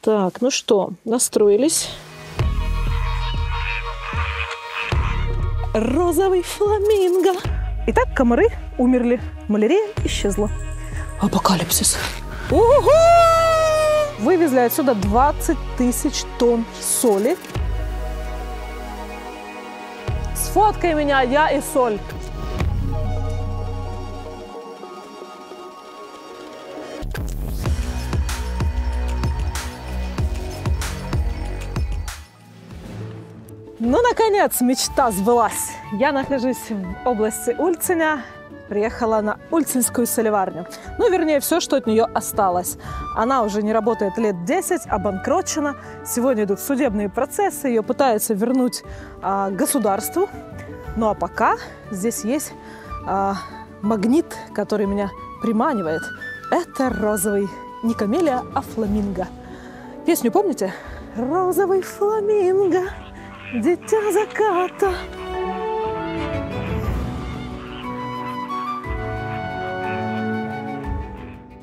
Так, ну что, настроились. Розовый фламинго. Итак, комары умерли, малярия исчезла. Апокалипсис. Угу! Вывезли отсюда 20 тысяч тонн соли. Сфоткай меня, я и соль. Ну, наконец, мечта сбылась. Я нахожусь в области Ульциня. Приехала на Ульцинскую солеварню. Ну, вернее, все, что от нее осталось. Она уже не работает лет 10, обанкрочена. Сегодня идут судебные процессы. Ее пытаются вернуть государству. Ну, а пока здесь есть магнит, который меня приманивает. Это розовый, не камелия, а фламинго. Песню помните? «Розовый фламинго». Дитя заката.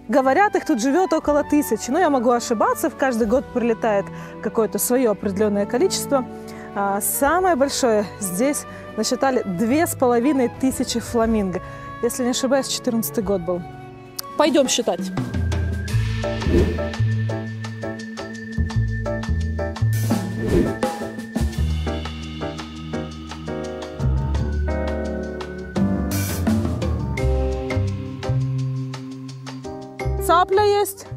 Говорят, их тут живет около 1000. Но я могу ошибаться, в каждый год прилетает какое-то свое определенное количество. А самое большое здесь насчитали 2500 фламинго. Если не ошибаюсь, 14 год был. Пойдем считать. Цапля есть.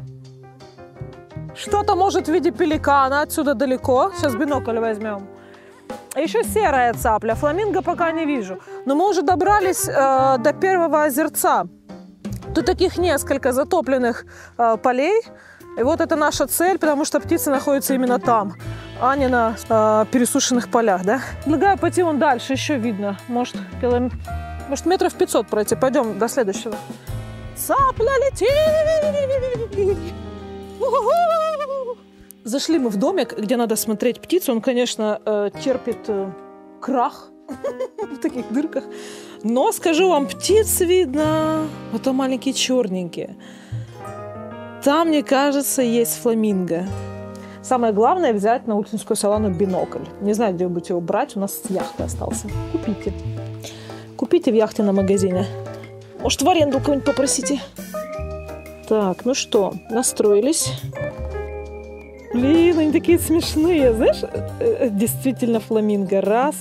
Что-то может в виде пеликана, отсюда далеко. Сейчас бинокль возьмем. Еще серая цапля. Фламинго пока не вижу. Но мы уже добрались до первого озерца. Тут таких несколько затопленных полей. И вот это наша цель, потому что птицы находятся именно там, а не на пересушенных полях. Да? Предлагаю пойти вон дальше, еще видно. Может, метров 500 пройти. Пойдем до следующего. Цапля летит! Зашли мы в домик, где надо смотреть птицу. Он, конечно, терпит крах в таких дырках. Но, скажу вам, птиц видно. Вот там маленькие черненькие. Там, мне кажется, есть фламинго. Самое главное — взять на Ульцинскую солану бинокль. Не знаю, где вы будете его брать. У нас яхта остался. Купите. Купите в яхтенном магазине. Может, в аренду кого-нибудь попросите? Так, ну что, настроились. Блин, они такие смешные. Знаешь, действительно фламинго. 1,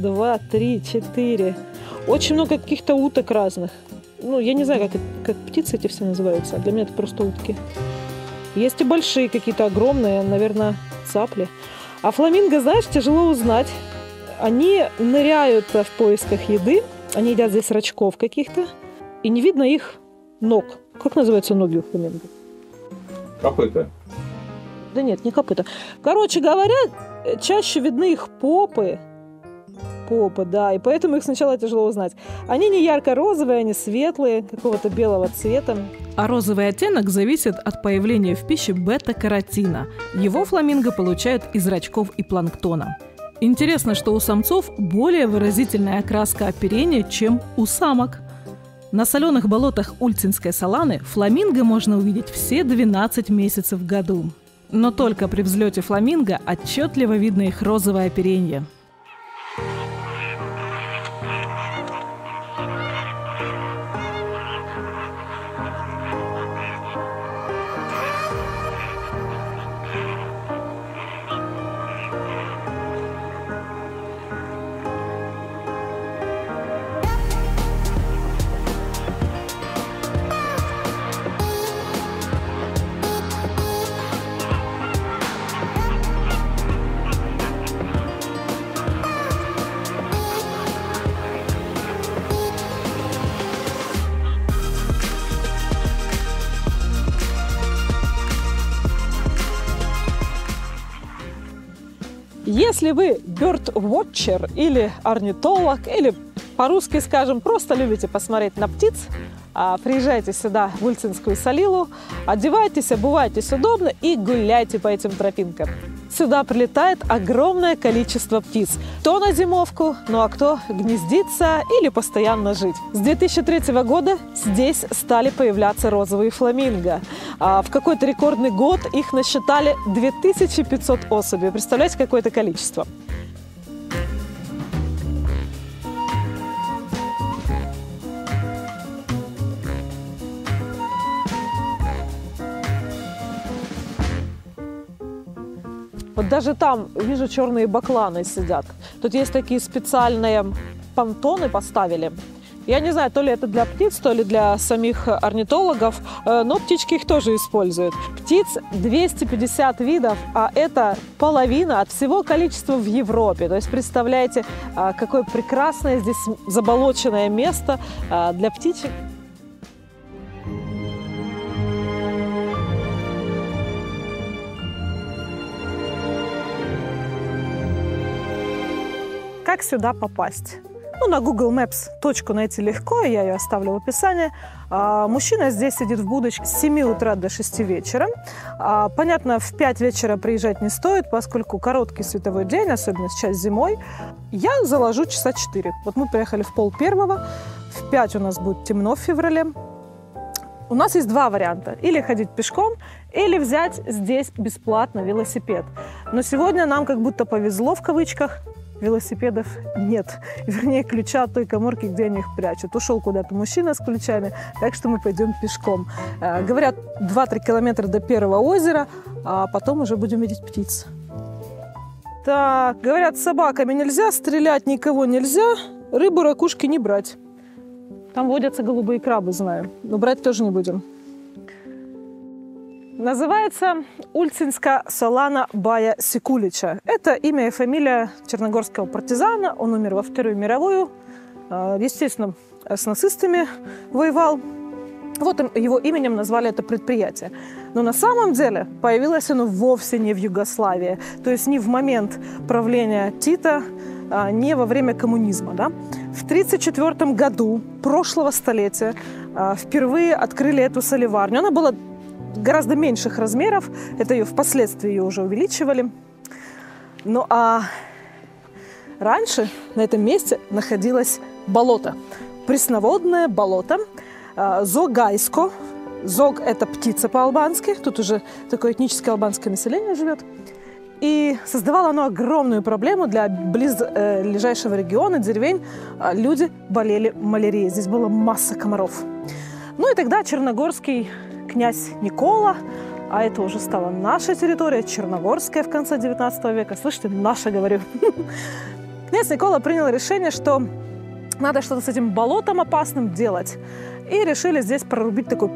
2, 3, 4. Очень много каких-то уток разных. Ну, я не знаю, как птицы эти все называются. Для меня это просто утки. Есть и большие какие-то, огромные, наверное, цапли. А фламинго, знаешь, тяжело узнать. Они ныряют в поисках еды. Они едят здесь рачков каких-то, и не видно их ног. Как называются ноги у фламинго? Копыта. Да нет, не копыта. Короче говоря, чаще видны их попы. Попы, да, и поэтому их сначала тяжело узнать. Они не ярко-розовые, они светлые, какого-то белого цвета. А розовый оттенок зависит от появления в пище бета-каротина. Его фламинго получают из рачков и планктона. Интересно, что у самцов более выразительная окраска оперения, чем у самок. На соленых болотах Ульцинской соланы фламинго можно увидеть все 12 месяцев в году. Но только при взлете фламинго отчетливо видно их розовое оперение. Если вы bird watcher или орнитолог, или по-русски скажем, просто любите посмотреть на птиц, приезжайте сюда, в Ульцинскую Солилу, одевайтесь, обувайтесь удобно и гуляйте по этим тропинкам. Сюда прилетает огромное количество птиц. Кто на зимовку, ну а кто гнездится или постоянно жить. С 2003 года здесь стали появляться розовые фламинго. В какой-то рекордный год их насчитали 2500 особей. Представляете, какое это количество? Вот даже там, вижу, черные бакланы сидят. Тут есть такие специальные понтоны поставили. Я не знаю, то ли это для птиц, то ли для самих орнитологов, но птички их тоже используют. Птиц 250 видов, а это половина от всего количества в Европе. То есть представляете, какое прекрасное здесь заболоченное место для птичек. Как сюда попасть? Ну, на Google Maps точку найти легко, я ее оставлю в описании. Мужчина здесь сидит в будочке с 7 утра до 6 вечера. Понятно, в 5 вечера приезжать не стоит, поскольку короткий световой день, особенно сейчас зимой. Я заложу часа 4. Вот мы приехали в 12:30, в 5 у нас будет темно в феврале. У нас есть два варианта. Или ходить пешком, или взять здесь бесплатно велосипед. Но сегодня нам как будто повезло, в кавычках. Велосипедов нет. Вернее, ключа от той каморки, где они их прячут. Ушел куда-то мужчина с ключами, так что мы пойдем пешком. Говорят, 2-3 километра до первого озера, а потом уже будем видеть птиц. Так, говорят, с собаками нельзя, стрелять никого нельзя, рыбу, ракушки не брать. Там водятся голубые крабы, знаю, но брать тоже не будем. Называется Ульцинская Солана Бая Секулича. Это имя и фамилия черногорского партизана. Он умер во Вторую мировую. Естественно, с нацистами воевал. Вот его именем назвали это предприятие. Но на самом деле появилось оно вовсе не в Югославии. То есть не в момент правления Тита, не во время коммунизма. Да? В 1934 году прошлого столетия впервые открыли эту соливарню. Она была гораздо меньших размеров, это ее впоследствии ее уже увеличивали. Ну а раньше на этом месте находилось болото, пресноводное болото Зогайско. Зог – это птица по-албански, тут уже такое этническое албанское население живет. И создавало оно огромную проблему для близлежащего региона, деревень. Люди болели малярией, здесь была масса комаров. Ну и тогда черногорский князь Никола, а это уже стала наша территория, Черногорская в конце 19 века. Слышите, наша, говорю. Князь Никола принял решение, что надо что-то с этим болотом опасным делать. И решили здесь прорубить такой,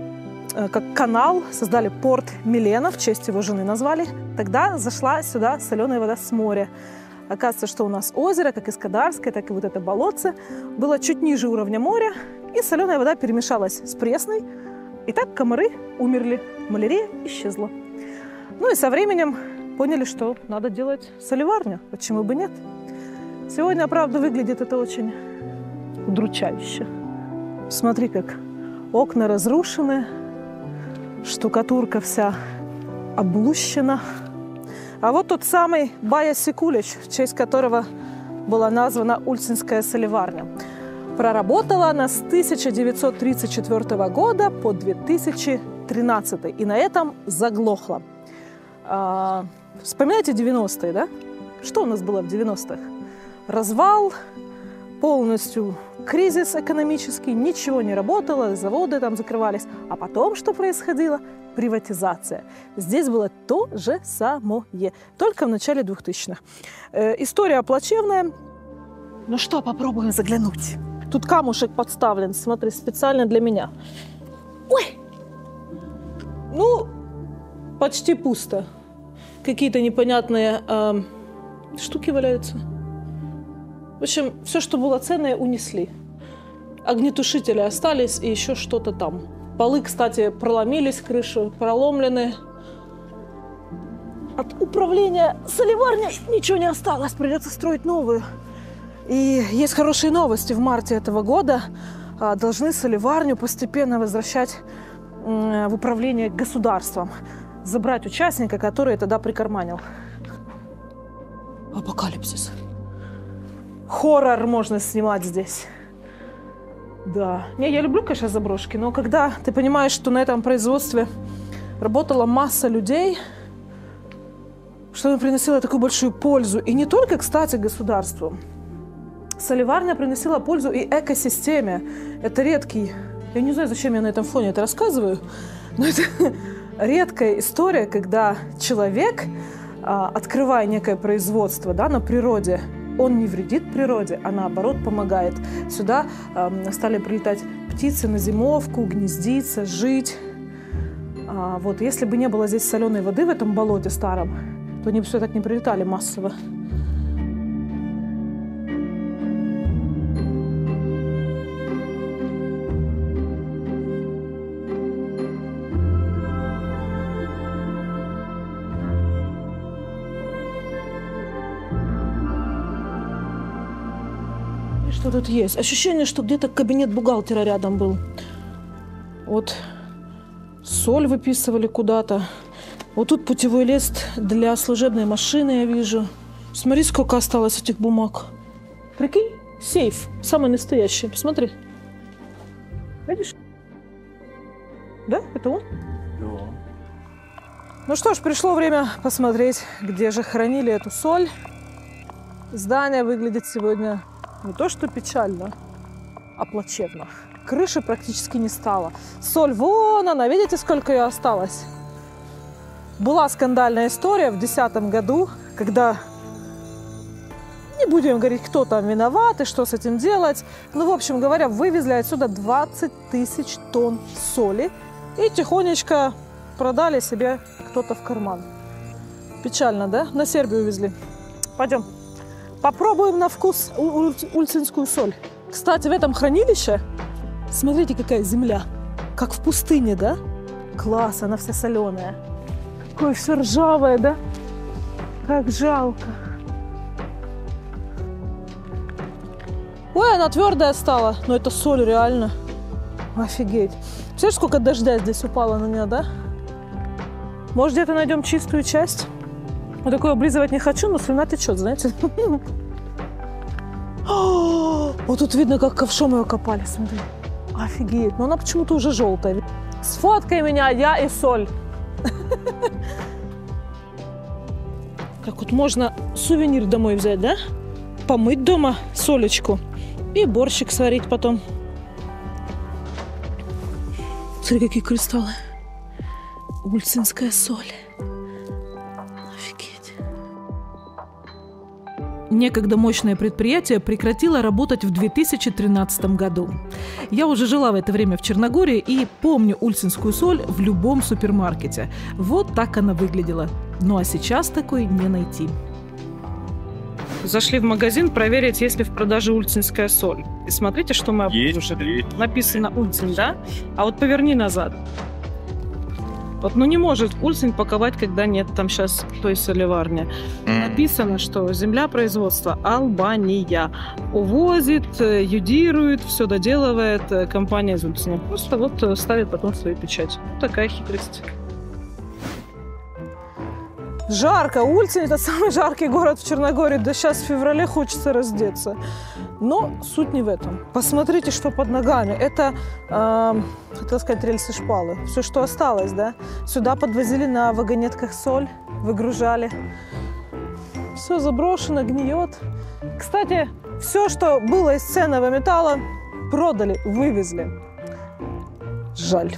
как канал, создали порт Милена, в честь его жены назвали. Тогда зашла сюда соленая вода с моря. Оказывается, что у нас озеро, как и Скадарское, так и вот это болотце, было чуть ниже уровня моря, и соленая вода перемешалась с пресной. И так комары умерли, малярия исчезла. Ну и со временем поняли, что надо делать соливарню, почему бы нет. Сегодня, правда, выглядит это очень удручающе. Смотри, как окна разрушены, штукатурка вся облущена. А вот тот самый Бая Секулич, в честь которого была названа Ульцинская соливарня. Проработала она с 1934 года по 2013, и на этом заглохла. Вспоминаете 90-е, да? Что у нас было в 90-х? Развал, полностью кризис экономический, ничего не работало, заводы там закрывались. А потом что происходило? Приватизация. Здесь было то же самое, только в начале 2000-х. История плачевная. Ну что, попробуем заглянуть. Тут камушек подставлен, смотри, специально для меня. Ой! Ну, почти пусто. Какие-то непонятные штуки валяются. В общем, все, что было ценное, унесли. Огнетушители остались и еще что-то там. Полы, кстати, проломились, крыши проломлены. От управления соливарни ничего не осталось, придется строить новую. И есть хорошие новости. В марте этого года должны соливарню постепенно возвращать в управление государством. Забрать участника, который тогда прикарманил. Апокалипсис. Хоррор можно снимать здесь. Да. Не, я люблю, конечно, заброшки, но когда ты понимаешь, что на этом производстве работала масса людей, что приносило такую большую пользу. И не только, кстати, государству. Соливарня приносила пользу и экосистеме. Это редкий... Я не знаю, зачем я на этом фоне это рассказываю, но это редкая история, когда человек, открывая некое производство, да, на природе, он не вредит природе, а наоборот помогает. Сюда стали прилетать птицы на зимовку, гнездиться, жить. Вот. Если бы не было здесь соленой воды в этом болоте старом, то они бы все так не прилетали массово. Что тут есть? Ощущение, что где-то кабинет бухгалтера рядом был. Вот соль выписывали куда-то. Вот тут путевой лист для служебной машины я вижу. Смотри, сколько осталось этих бумаг. Прикинь, сейф. Самый настоящий. Посмотри. Видишь? Да? Это он? Да. Ну что ж, пришло время посмотреть, где же хранили эту соль. Здание выглядит сегодня... Не то, что печально, а плачевно. Крыши практически не стало. Соль вон она, видите, сколько ее осталось? Была скандальная история в 2010 году, когда, не будем говорить, кто там виноват и что с этим делать, но, в общем говоря, вывезли отсюда 20 000 тонн соли и тихонечко продали себе кто-то в карман. Печально, да? На Сербию увезли. Пойдем. Попробуем на вкус ульцинскую соль. Кстати, в этом хранилище, смотрите, какая земля. Как в пустыне, да? Класс, она вся соленая. Какое все ржавое, да? Как жалко. Ой, она твердая стала. Но это соль реально. Офигеть. Представляешь, сколько дождя здесь упало на нее, да? Может, где-то найдем чистую часть? Вот такое облизывать не хочу, но слюна течет, знаете. Вот тут видно, как ковшом ее копали, смотри. Офигеть, но она почему-то уже желтая. Сфоткай меня, я и соль. Как вот можно сувенир домой взять, да? Помыть дома солечку и борщик сварить потом. Смотри, какие кристаллы. Ульцинская соль. Некогда мощное предприятие прекратило работать в 2013 году. Я уже жила в это время в Черногории и помню ульцинскую соль в любом супермаркете. Вот так она выглядела. Ну а сейчас такой не найти. Зашли в магазин проверить, есть ли в продаже ульцинская соль. И смотрите, что мы обнаружили. Написано Ульцин, да? А вот поверни назад. Вот, ну не может Ульцин паковать, когда нет там сейчас той соливарни. Написано, что земля производства Албания. Увозит, юдирует, все доделывает компания из Ульцина. Просто вот ставит потом свою печать. Вот такая хитрость. Жарко. Ульцин – это самый жаркий город в Черногории. Да сейчас в феврале хочется раздеться. Но суть не в этом. Посмотрите, что под ногами. Это, хотела сказать, рельсы шпалы. Все, что осталось, да? Сюда подвозили на вагонетках соль, выгружали. Все заброшено, гниет. Кстати, все, что было из ценного металла, продали, вывезли. Жаль.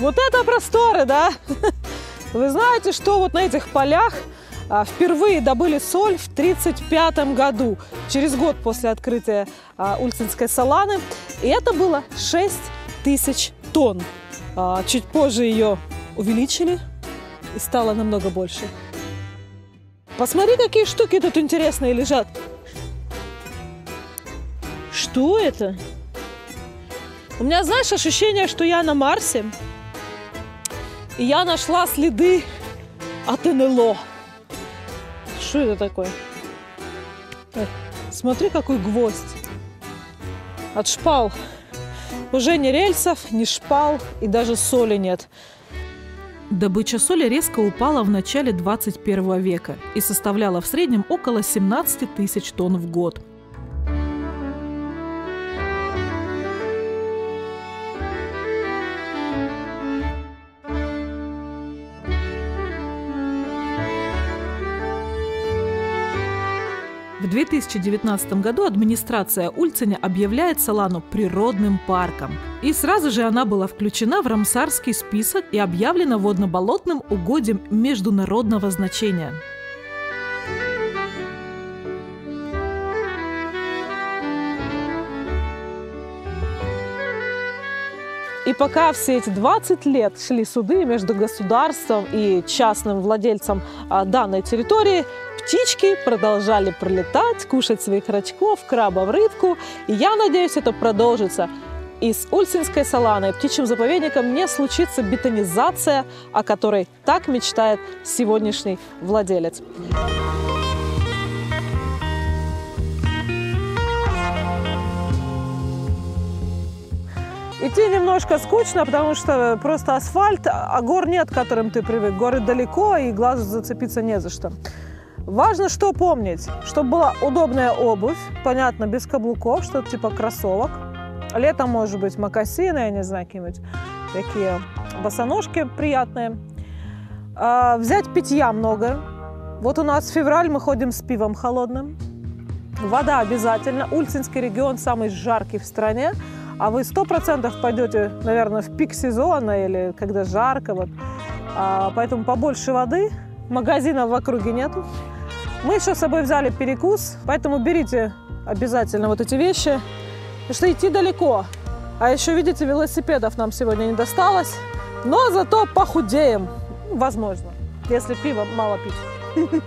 Вот это просторы, да? Вы знаете, что вот на этих полях впервые добыли соль в 1935 году, через год после открытия Ульцинской соланы. И это было 6 тысяч тонн. Чуть позже ее увеличили и стало намного больше. Посмотри, какие штуки тут интересные лежат. Что это? У меня, знаешь, ощущение, что я на Марсе. И я нашла следы от НЛО. Что это такое? Ой, смотри, какой гвоздь. От шпал. Уже ни рельсов, ни шпал, и даже соли нет. Добыча соли резко упала в начале 21 века и составляла в среднем около 17 тысяч тонн в год. В 2019 году администрация Ульциня объявляет солану природным парком. И сразу же она была включена в Рамсарский список и объявлена водно-болотным угодьем международного значения. И пока все эти 20 лет шли суды между государством и частным владельцем данной территории, птички продолжали пролетать, кушать своих рачков, крабов, рыбку. И я надеюсь, это продолжится. И с Ульцинской соланой, птичьим заповедником, не случится бетонизация, о которой так мечтает сегодняшний владелец. Идти немножко скучно, потому что просто асфальт, а гор нет, к которым ты привык. Горы далеко, и глазу зацепиться не за что. Важно что помнить, чтобы была удобная обувь, понятно, без каблуков, что-то типа кроссовок. Летом, может быть, мокасины, я не знаю, какие-нибудь такие босоножки приятные. Взять питья много. Вот у нас февраль, мы ходим с пивом холодным. Вода обязательно. Ульцинский регион самый жаркий в стране. А вы 100% пойдете, наверное, в пик сезона или когда жарко. Вот. Поэтому побольше воды. Магазинов в округе нету. Мы еще с собой взяли перекус, поэтому берите обязательно вот эти вещи. Потому что идти далеко. А еще, видите, велосипедов нам сегодня не досталось. Но зато похудеем. Возможно, если пива мало пить.